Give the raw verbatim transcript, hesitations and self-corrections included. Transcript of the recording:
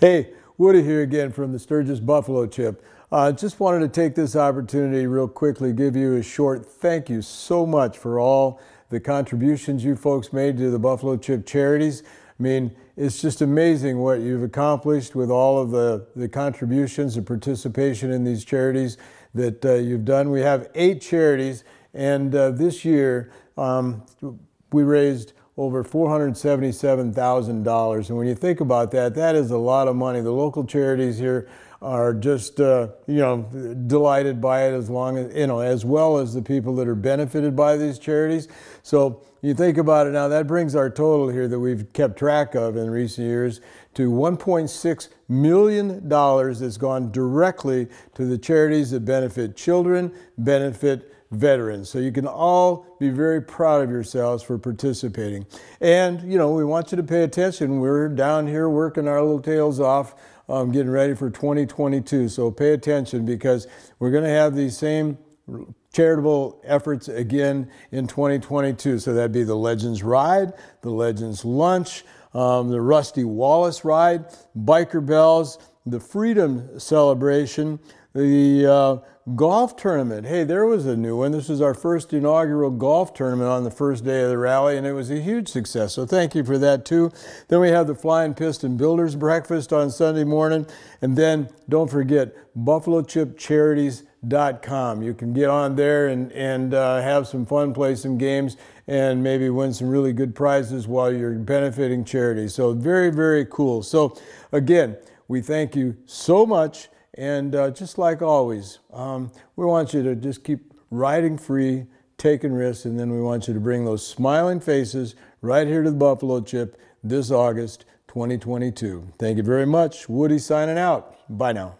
Hey, Woody here again from the Sturgis Buffalo Chip. Uh, just wanted to take this opportunity real quickly, give you a short thank you so much for all the contributions you folks made to the Buffalo Chip Charities. I mean, it's just amazing what you've accomplished with all of the, the contributions and participation in these charities that uh, you've done. We have eight charities, and uh, this year um, we raised over four hundred seventy-seven thousand dollars. And when you think about that, that is a lot of money. The local charities here are just, uh, you know, delighted by it, as long as, you know, as well as the people that are benefited by these charities. So you think about it now, that brings our total here that we've kept track of in recent years to one point six million dollars that's gone directly to the charities that benefit children, benefit veterans. So you can all be very proud of yourselves for participating. And, you know, we want you to pay attention. We're down here working our little tails off, um, getting ready for twenty twenty-two. So pay attention, because we're going to have these same charitable efforts again in twenty twenty-two. So that'd be the Legends Ride, the Legends Lunch, um, the Rusty Wallace Ride, Biker Bells, the Freedom Celebration, the uh, golf tournament. Hey, there was a new one. This was our first inaugural golf tournament on the first day of the rally, and it was a huge success. So thank you for that too. Then we have the Flying Piston Builder's Breakfast on Sunday morning. And then don't forget buffalo chip charities dot com. You can get on there and, and uh, have some fun, play some games, and maybe win some really good prizes while you're benefiting charities. So very, very cool. So again, we thank you so much. And uh, just like always, um, we want you to just keep riding free, taking risks, and then we want you to bring those smiling faces right here to the Buffalo Chip this August twenty twenty-two. Thank you very much. Woody signing out. Bye now.